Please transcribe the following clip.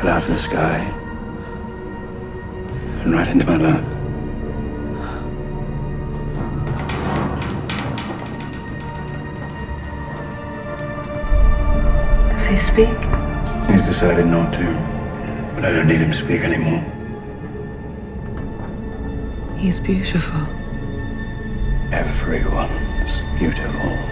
fell out of the sky and right into my lap. Does he speak? He's decided not to, but I don't need him to speak anymore. He's beautiful. Everyone's beautiful.